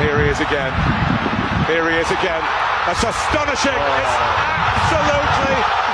here he is again. Here he is again. That's astonishing. Oh. It's absolutely